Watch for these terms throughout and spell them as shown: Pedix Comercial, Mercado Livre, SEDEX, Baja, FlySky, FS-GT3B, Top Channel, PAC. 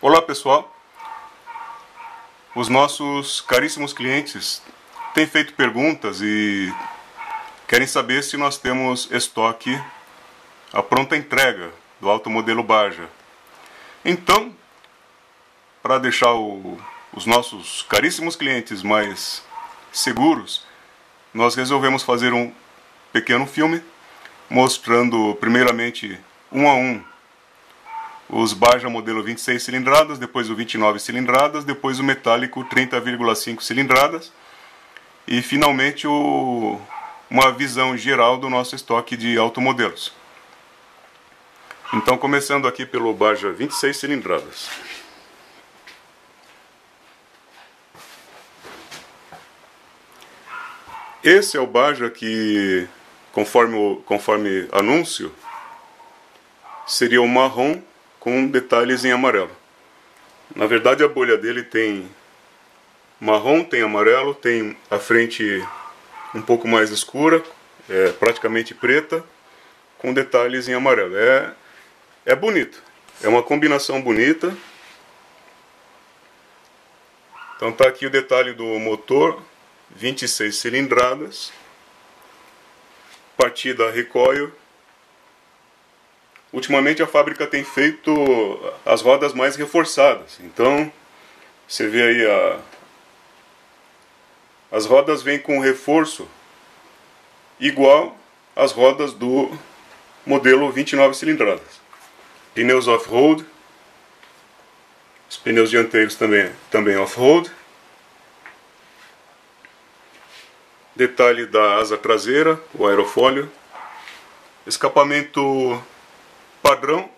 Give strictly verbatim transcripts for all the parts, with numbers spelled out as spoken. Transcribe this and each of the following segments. Olá pessoal, os nossos caríssimos clientes têm feito perguntas e querem saber se nós temos estoque a pronta entrega do alto modelo Baja. Então, para deixar o, os nossos caríssimos clientes mais seguros, nós resolvemos fazer um pequeno filme mostrando primeiramente um a um os Baja modelo vinte e seis cilindradas, depois o vinte e nove cilindradas, depois o metálico trinta vírgula cinco cilindradas e finalmente o, uma visão geral do nosso estoque de automodelos. Então, começando aqui pelo Baja vinte e seis cilindradas. Esse é o Baja que, conforme, conforme anúncio, seria o marrom com detalhes em amarelo. Na verdade, a bolha dele tem marrom, tem amarelo, tem a frente um pouco mais escura, é praticamente preta, com detalhes em amarelo. É, é bonito, é uma combinação bonita. Então tá aqui o detalhe do motor, vinte e seis cilindradas, partida recoil. Ultimamente a fábrica tem feito as rodas mais reforçadas, então você vê aí a... as rodas vêm com reforço igual às rodas do modelo vinte e nove cilindradas. Pneus off-road, os pneus dianteiros também, também off-road. Detalhe da asa traseira, o aerofólio. Escapamento padrão,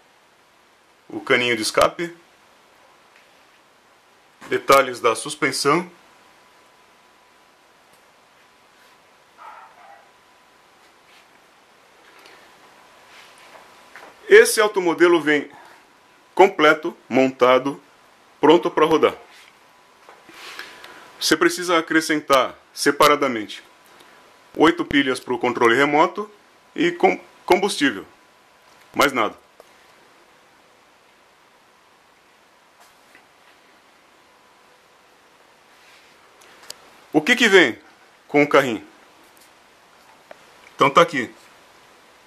o caninho de escape, detalhes da suspensão, esse automodelo vem completo, montado, pronto para rodar. Você precisa acrescentar separadamente oito pilhas para o controle remoto e com combustível. Mais nada. O que que vem com o carrinho? Então tá aqui: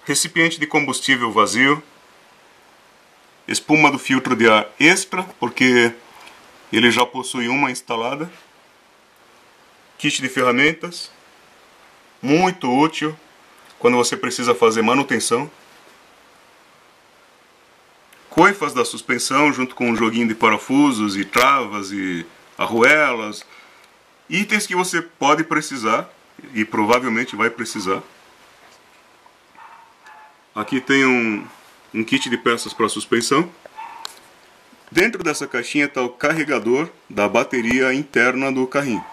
recipiente de combustível vazio, espuma do filtro de ar extra, porque ele já possui uma instalada, kit de ferramentas, muito útil quando você precisa fazer manutenção, coifas da suspensão junto com um joguinho de parafusos e travas e arruelas, itens que você pode precisar e provavelmente vai precisar. Aqui tem um, um kit de peças para suspensão. Dentro dessa caixinha está o carregador da bateria interna do carrinho.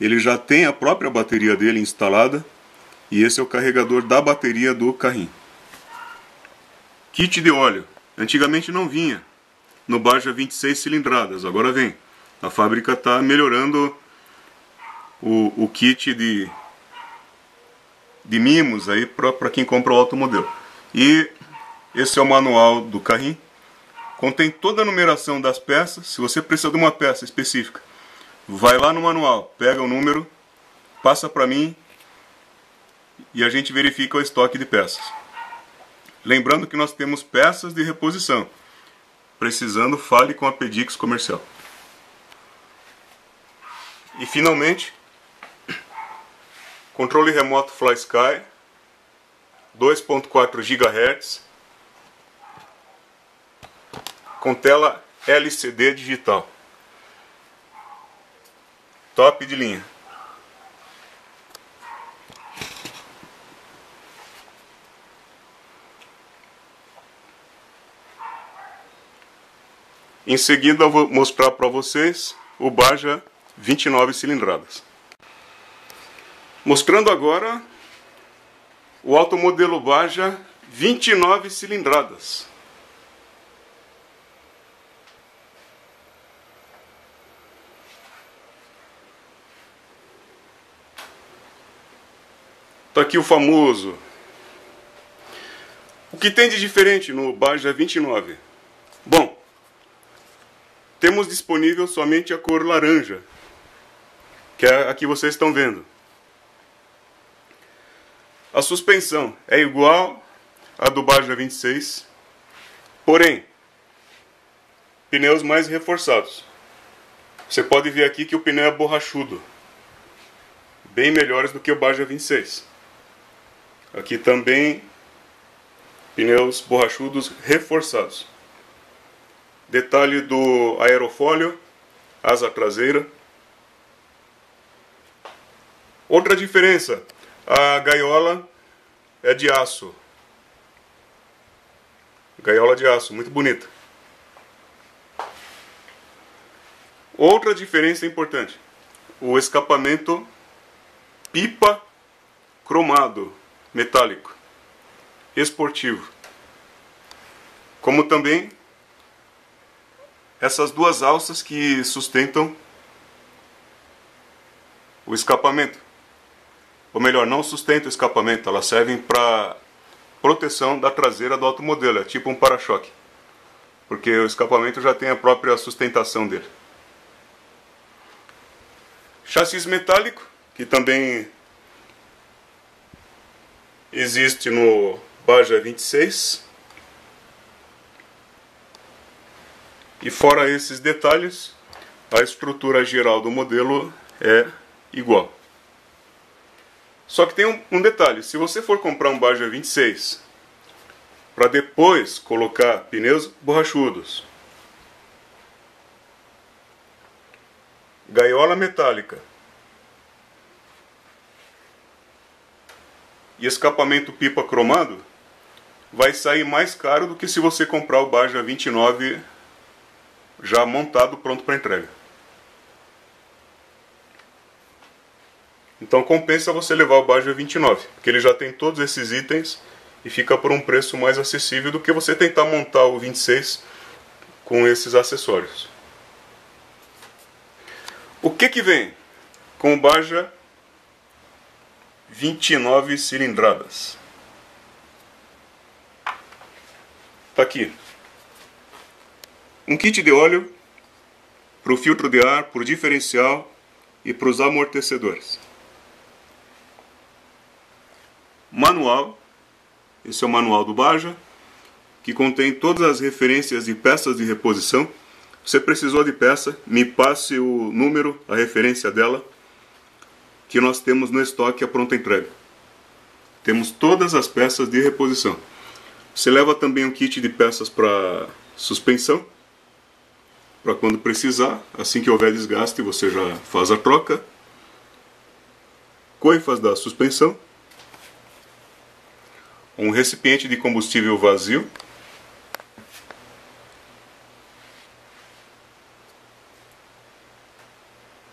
Ele já tem a própria bateria dele instalada e esse é o carregador da bateria do carrinho. Kit de óleo, antigamente não vinha no Baja vinte e seis cilindradas, agora vem. A fábrica está melhorando o, o kit de, de mimos aí para quem compra o automodelo. E esse é o manual do carrinho, contém toda a numeração das peças. Se você precisa de uma peça específica, vai lá no manual, pega o número, passa para mim e a gente verifica o estoque de peças. Lembrando que nós temos peças de reposição. Precisando, fale com a Pedix Comercial. E finalmente, controle remoto FlySky, dois ponto quatro gigahertz, com tela L C D digital. Top de linha. Em seguida eu vou mostrar para vocês o Baja vinte e nove cilindradas. Mostrando agora o automodelo Baja vinte e nove cilindradas. Está aqui o famoso. O que tem de diferente no Baja vinte e nove? Bom, temos disponível somente a cor laranja, que é a que vocês estão vendo. A suspensão é igual à do Baja vinte e seis, porém, pneus mais reforçados. Você pode ver aqui que o pneu é borrachudo, bem melhores do que o Baja vinte e seis. Aqui também, pneus borrachudos reforçados. Detalhe do aerofólio, asa traseira. Outra diferença, a gaiola é de aço. Gaiola de aço, muito bonita. Outra diferença importante, o escapamento pipa cromado, metálico, esportivo. Como também essas duas alças que sustentam o escapamento. Ou melhor, não sustenta o escapamento, elas servem para proteção da traseira do automodelo, é tipo um para-choque. Porque o escapamento já tem a própria sustentação dele. Chassis metálico, que também existe no Baja vinte e seis. E fora esses detalhes, a estrutura geral do modelo é igual. Só que tem um, um detalhe, se você for comprar um Baja vinte e seis, para depois colocar pneus borrachudos, gaiola metálica e escapamento pipa cromado, vai sair mais caro do que se você comprar o Baja vinte e nove já montado, pronto para entrega. Então compensa você levar o Baja vinte e nove, porque ele já tem todos esses itens e fica por um preço mais acessível do que você tentar montar o vinte e seis com esses acessórios. O que que vem com o Baja vinte e nove cilindradas? Tá aqui. Um kit de óleo para o filtro de ar, para o diferencial e para os amortecedores. Manual. Esse é o manual do Baja, que contém todas as referências e peças de reposição. Se você precisou de peça, me passe o número, a referência dela, que nós temos no estoque a pronta entrega. Temos todas as peças de reposição. Você leva também um kit de peças para suspensão, para quando precisar, assim que houver desgaste você já faz a troca. Coifas da suspensão, um recipiente de combustível vazio,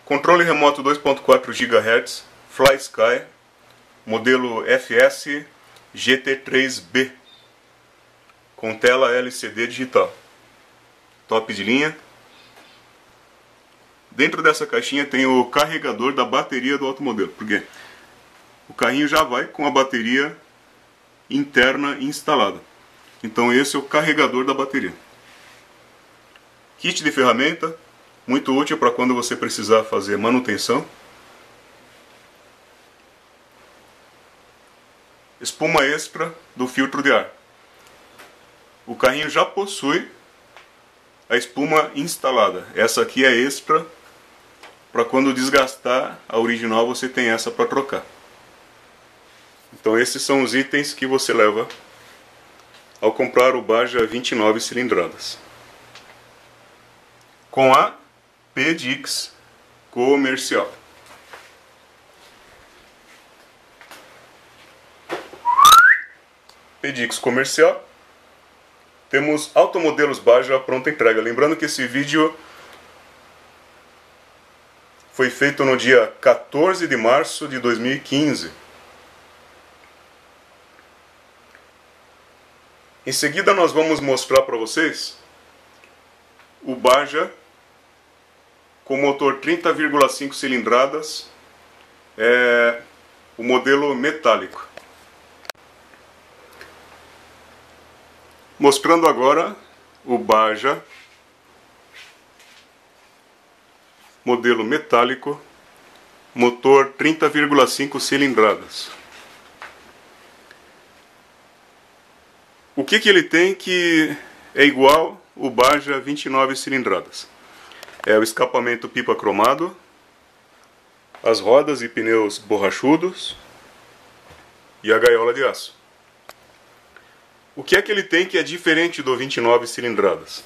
controle remoto dois ponto quatro gigahertz FlySky, modelo F S G T três B, com tela L C D digital, top de linha. Dentro dessa caixinha tem o carregador da bateria do automodelo, porque o carrinho já vai com a bateria interna instalada. Então esse é o carregador da bateria. Kit de ferramenta, muito útil para quando você precisar fazer manutenção. Espuma extra do filtro de ar. O carrinho já possui a espuma instalada, essa aqui é extra, para quando desgastar a original você tem essa para trocar. Então esses são os itens que você leva ao comprar o Baja vinte e nove cilindradas, com a Pedix Comercial. Pedix Comercial. Temos automodelos Baja pronta entrega. Lembrando que esse vídeo foi feito no dia quatorze de março de dois mil e quinze. Em seguida nós vamos mostrar para vocês o Baja com motor trinta vírgula cinco cilindradas, é, o modelo metálico. Mostrando agora o Baja modelo metálico, motor trinta vírgula cinco cilindradas. O que que ele tem que é igual o Baja vinte e nove cilindradas? É o escapamento pipa cromado, as rodas e pneus borrachudos e a gaiola de aço. O que é que ele tem que é diferente do vinte e nove cilindradas?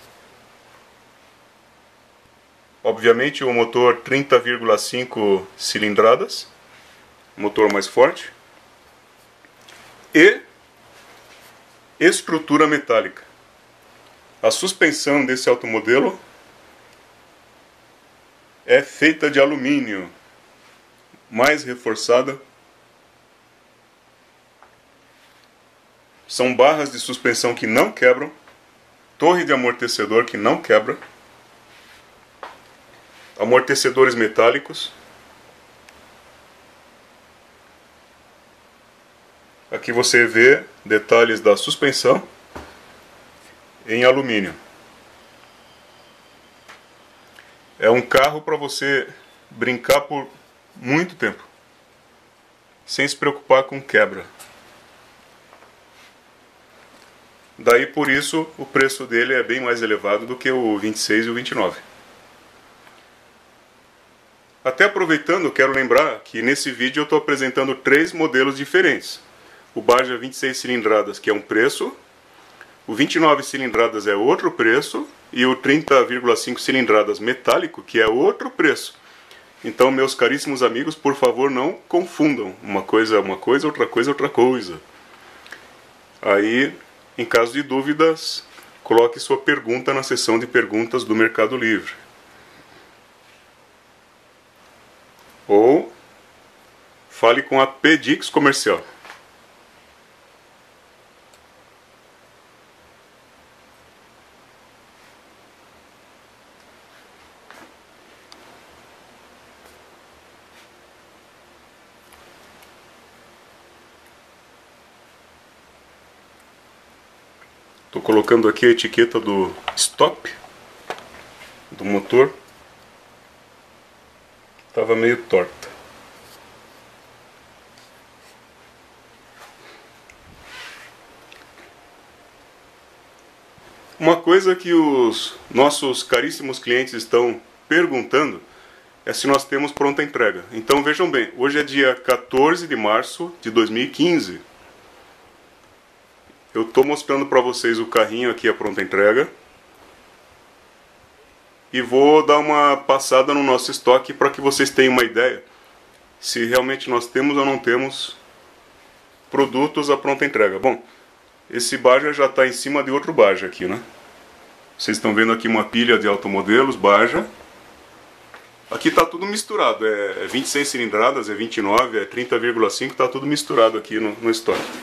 Obviamente o motor trinta vírgula cinco cilindradas, motor mais forte, e estrutura metálica. A suspensão desse automodelo é feita de alumínio, mais reforçada. São barras de suspensão que não quebram, torre de amortecedor que não quebra, amortecedores metálicos. Aqui você vê detalhes da suspensão em alumínio. É um carro para você brincar por muito tempo, sem se preocupar com quebra. Daí por isso o preço dele é bem mais elevado do que o vinte e seis e o vinte e nove. Até aproveitando, quero lembrar que nesse vídeo eu estou apresentando três modelos diferentes. O Baja vinte e seis cilindradas, que é um preço, o vinte e nove cilindradas é outro preço, e o trinta vírgula cinco cilindradas metálico, que é outro preço. Então, meus caríssimos amigos, por favor, não confundam. Uma coisa é uma coisa, outra coisa é outra coisa. Aí, em caso de dúvidas, coloque sua pergunta na seção de perguntas do Mercado Livre. Ou fale com a Pedix Comercial. Estou colocando aqui a etiqueta do stop do motor. Estava meio torta. Uma coisa que os nossos caríssimos clientes estão perguntando é se nós temos pronta entrega. Então vejam bem, hoje é dia quatorze de março de dois mil e quinze. Eu estou mostrando para vocês o carrinho aqui, a pronta entrega. E vou dar uma passada no nosso estoque para que vocês tenham uma ideia se realmente nós temos ou não temos produtos à pronta entrega. Bom, esse Baja já está em cima de outro Baja aqui, né? Vocês estão vendo aqui uma pilha de automodelos Baja. Aqui está tudo misturado, é vinte e seis cilindradas, é vinte e nove, é trinta vírgula cinco, está tudo misturado aqui no, no estoque.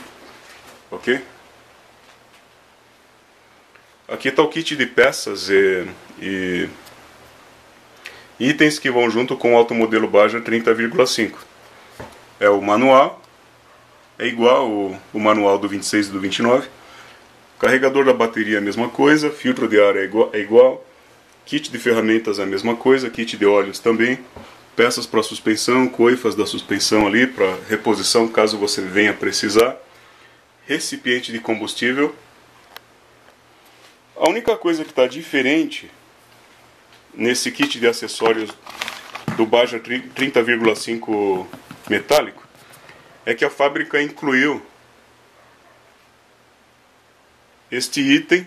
Ok? Aqui está o kit de peças e, e itens que vão junto com o automodelo Baja trinta vírgula cinco. É o manual, é igual o, o manual do vinte e seis e do vinte e nove. Carregador da bateria é a mesma coisa, filtro de ar é igual, é igual. Kit de ferramentas é a mesma coisa, kit de óleos também. Peças para suspensão, coifas da suspensão ali para reposição caso você venha precisar. Recipiente de combustível. A única coisa que está diferente nesse kit de acessórios do Baja trinta vírgula cinco metálico é que a fábrica incluiu este item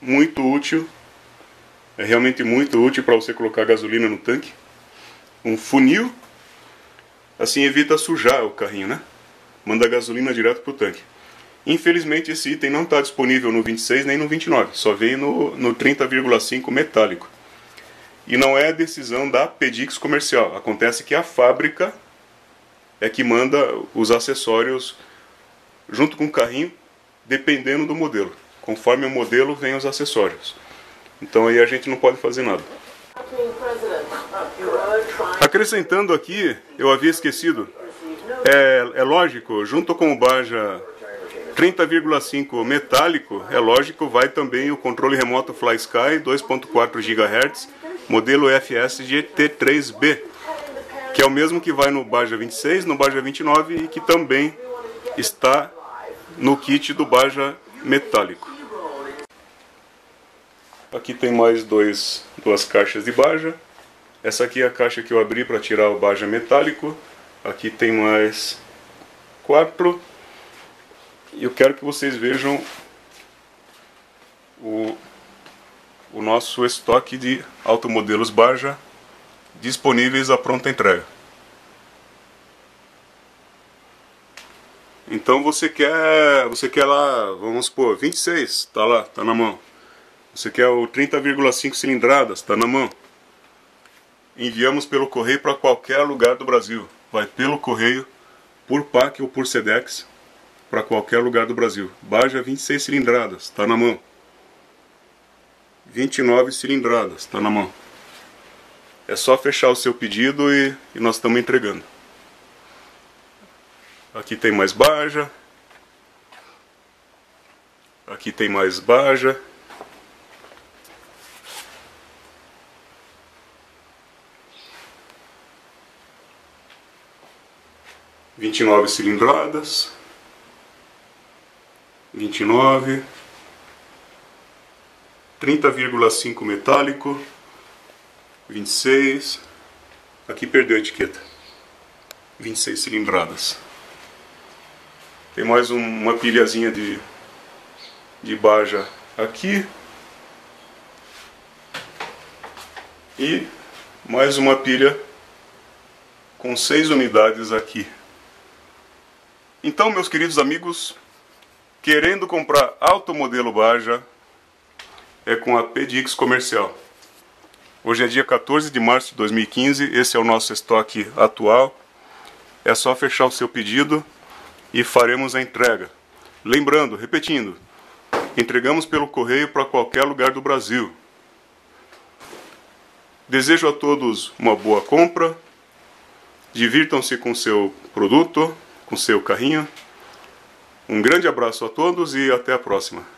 muito útil, é realmente muito útil para você colocar gasolina no tanque, um funil, assim evita sujar o carrinho, né? Manda a gasolina direto para o tanque. Infelizmente esse item não está disponível no vinte e seis nem no vinte e nove, só veio no, no trinta vírgula cinco metálico. E não é decisão da Pedix Comercial, acontece que a fábrica é que manda os acessórios junto com o carrinho, dependendo do modelo. Conforme o modelo vem os acessórios. Então aí a gente não pode fazer nada. Acrescentando aqui, eu havia esquecido, é, é lógico, junto com o Baja trinta vírgula cinco metálico, é lógico, vai também o controle remoto FlySky, dois ponto quatro gigahertz, modelo F S G T três B, que é o mesmo que vai no Baja vinte e seis, no Baja vinte e nove e que também está no kit do Baja metálico. Aqui tem mais dois, duas caixas de Baja. Essa aqui é a caixa que eu abri para tirar o Baja metálico. Aqui tem mais quatro. E eu quero que vocês vejam o, o nosso estoque de automodelos Baja disponíveis à pronta entrega. Então você quer, você quer lá, vamos supor, vinte e seis, tá lá, tá na mão. Você quer o trinta vírgula cinco cilindradas, tá na mão. Enviamos pelo correio para qualquer lugar do Brasil. Vai pelo correio, por P A C ou por SEDEX, para qualquer lugar do Brasil. Baja vinte e seis cilindradas, está na mão. vinte e nove cilindradas, está na mão. É só fechar o seu pedido e, e nós estamos entregando. Aqui tem mais Baja. Aqui tem mais Baja. vinte e nove cilindradas. vinte e nove, trinta vírgula cinco metálico, vinte e seis, aqui perdeu a etiqueta, vinte e seis cilindradas. Tem mais um, uma pilhazinha de, de Baja aqui e mais uma pilha com seis unidades aqui. Então, meus queridos amigos, querendo comprar automodelo Baja, é com a Pedix Comercial. Hoje é dia quatorze de março de dois mil e quinze, esse é o nosso estoque atual. É só fechar o seu pedido e faremos a entrega. Lembrando, repetindo, entregamos pelo correio para qualquer lugar do Brasil. Desejo a todos uma boa compra, divirtam-se com seu produto, com seu carrinho. Um grande abraço a todos e até a próxima.